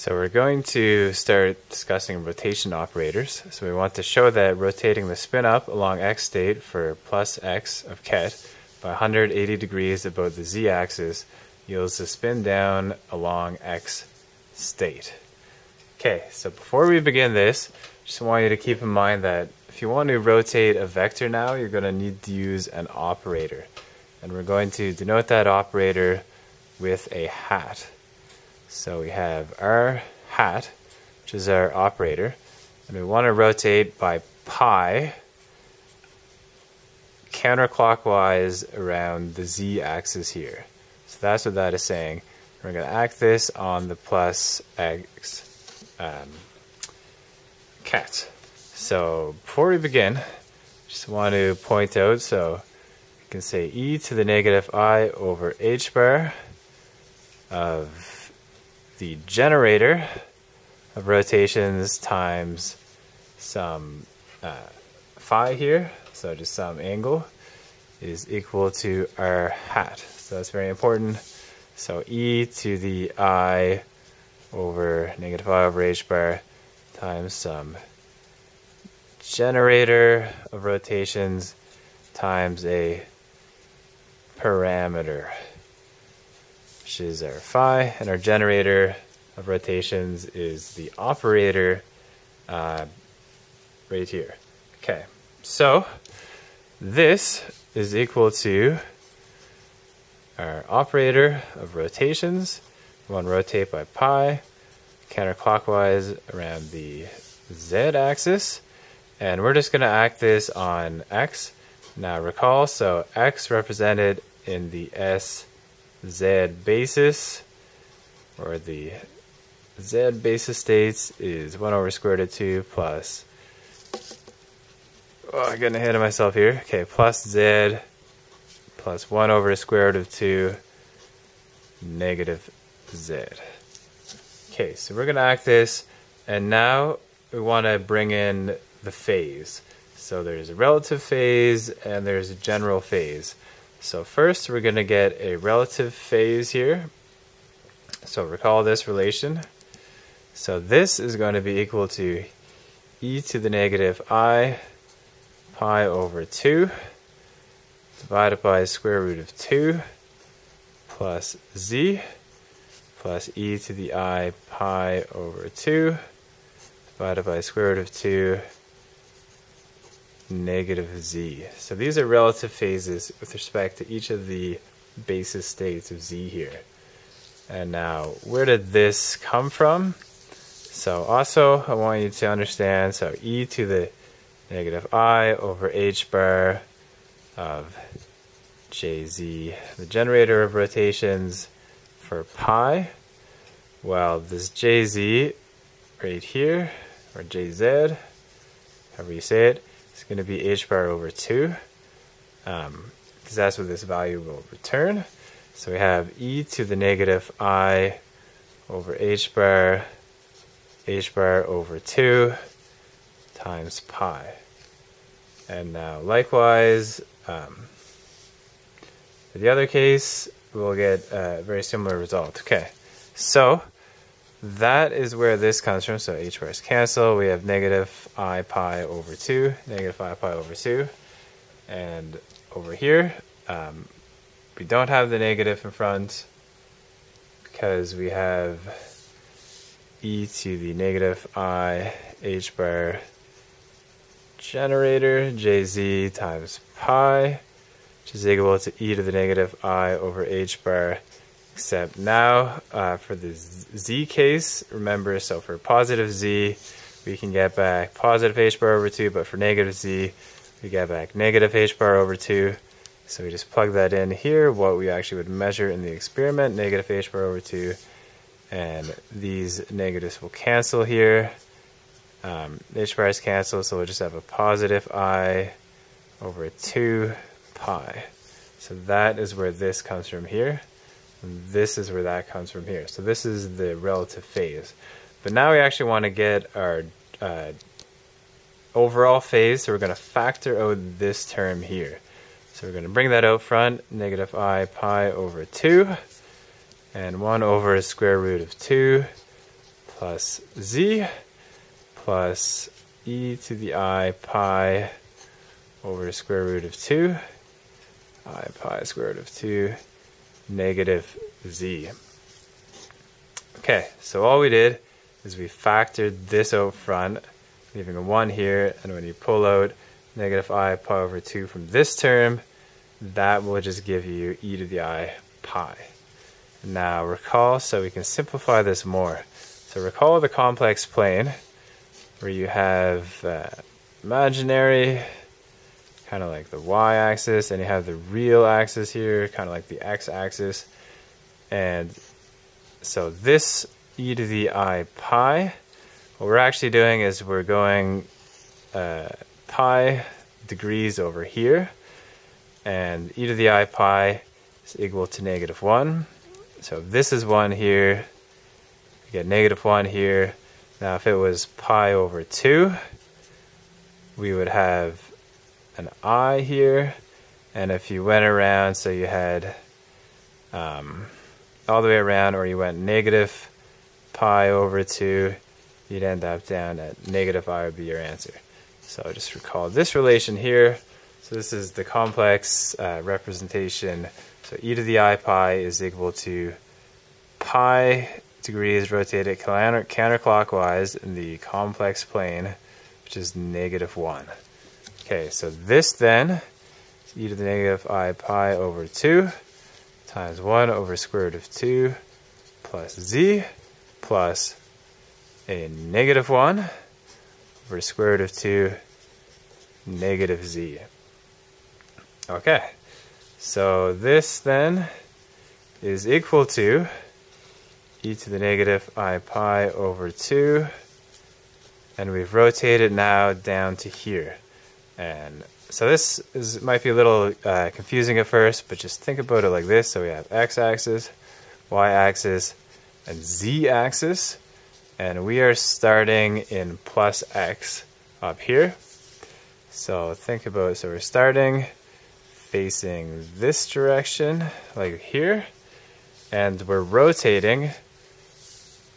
So we're going to start discussing rotation operators. So we want to show that rotating the spin up along x state for plus x of ket by 180 degrees about the z-axis yields the spin down along x state. Okay, so before we begin this, just want you to keep in mind that if you want to rotate a vector now, you're going to need to use an operator. And we're going to denote that operator with a hat. So we have our hat, which is our operator, and we want to rotate by pi counterclockwise around the z-axis here. So that's what that is saying. We're going to act this on the plus x ket. So before we begin, just want to point out, so you can say e to the negative I over h bar of the generator of rotations times some phi here, so just some angle, is equal to our hat. So that's very important. So e to the I over negative I over h bar times some generator of rotations times a parameter, which is our phi, and our generator of rotations is the operator right here. Okay, so this is equal to our operator of rotations. We want to rotate by pi counterclockwise around the z-axis, and we're just going to act this on x. Now recall, so x represented in the z basis, or the z basis states, is 1 over square root of 2 plus, oh, I'm getting ahead of myself here, okay, plus z plus 1 over square root of 2 negative z. Okay, so we're going to act this, and now we want to bring in the phase. So there's a relative phase and there's a general phase. So first we're going to get a relative phase here. So recall this relation. So this is going to be equal to e to the negative I pi over 2 divided by square root of 2 plus z plus e to the I pi over 2 divided by square root of 2 negative z. So these are relative phases with respect to each of the basis states of z here. And now, where did this come from? So also, I want you to understand, so e to the negative I over h bar of jz, the generator of rotations for pi. Well, this jz right here, or jz, however you say it, it's going to be h bar over 2, because that's what this value will return. So we have e to the negative I over h bar over 2 times pi. And now likewise, for the other case, we'll get a very similar result. Okay, so that is where this comes from. So h bars cancel. We have negative I pi over 2, negative I pi over 2. And over here, we don't have the negative in front because we have e to the negative I h bar generator jz times pi, which is equal to e to the negative I over h bar. Except now, for the z case, remember, so for positive z, we can get back positive h bar over 2, but for negative z, we get back negative h bar over 2. So we just plug that in here, what we actually would measure in the experiment, negative h bar over 2, and these negatives will cancel here. H bars cancel, so we'll just have a positive I over 2 pi. So that is where this comes from here. This is where that comes from here. So this is the relative phase. But now we actually want to get our overall phase, so we're going to factor out this term here. So we're going to bring that out front, negative I pi over 2, and 1 over square root of 2 plus z plus e to the I pi over square root of 2, I pi square root of 2, negative z. Okay, so all we did is we factored this out front, leaving a 1 here, and when you pull out negative I pi over 2 from this term, that will just give you e to the I pi. Now recall, so we can simplify this more. So recall the complex plane where you have imaginary, kind of like the y-axis, and you have the real axis here, kind of like the x-axis. And so this e to the I pi, what we're actually doing is we're going pi degrees over here, and e to the I pi is equal to negative 1. So this is 1 here, you get negative 1 here. Now if it was pi over 2, we would have an I here, and if you went around, so you had all the way around, or you went negative pi over 2, you'd end up down at negative I would be your answer. So just recall this relation here. So this is the complex representation. So e to the I pi is equal to pi degrees rotated counterclockwise in the complex plane, which is negative 1. Okay, so this then is e to the negative I pi over 2 times 1 over square root of 2 plus z plus a negative 1 over square root of 2 negative z. Okay, so this then is equal to e to the negative I pi over 2, and we've rotated now down to here. And so this is, might be a little confusing at first, but just think about it like this. So we have x-axis, y-axis, and z-axis, and we are starting in plus x up here. So think about it. So we're starting facing this direction, like here, and we're rotating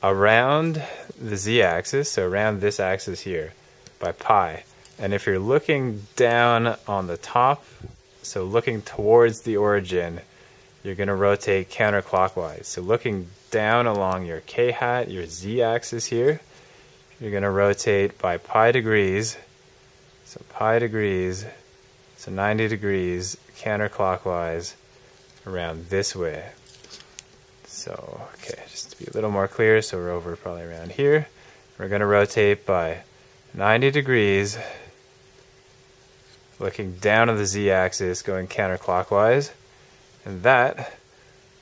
around the z-axis, so around this axis here, by pi. And if you're looking down on the top, so looking towards the origin, you're going to rotate counterclockwise. So looking down along your k-hat, your z-axis here, you're going to rotate by pi degrees, so pi degrees, so 90 degrees counterclockwise around this way. So, okay, just to be a little more clear, so we're over probably around here. We're going to rotate by 90 degrees, looking down on the z-axis, going counterclockwise, and that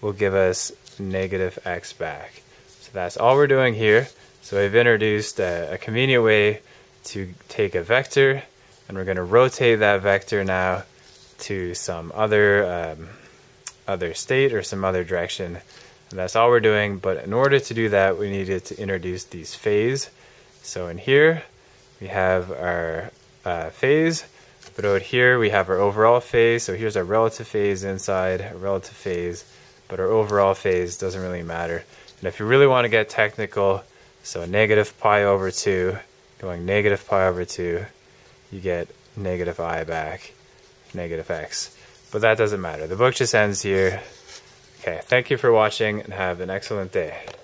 will give us negative x back. So that's all we're doing here. So we've introduced a convenient way to take a vector, and we're going to rotate that vector now to some other, other state or some other direction. And that's all we're doing, but in order to do that, we needed to introduce these phase. So in here, we have our phase, but out here we have our overall phase. So here's our relative phase inside, our relative phase, but our overall phase doesn't really matter. And if you really want to get technical, so negative pi over 2, going negative pi over 2, you get negative I back, negative x. But that doesn't matter. The book just ends here. Okay, thank you for watching and have an excellent day.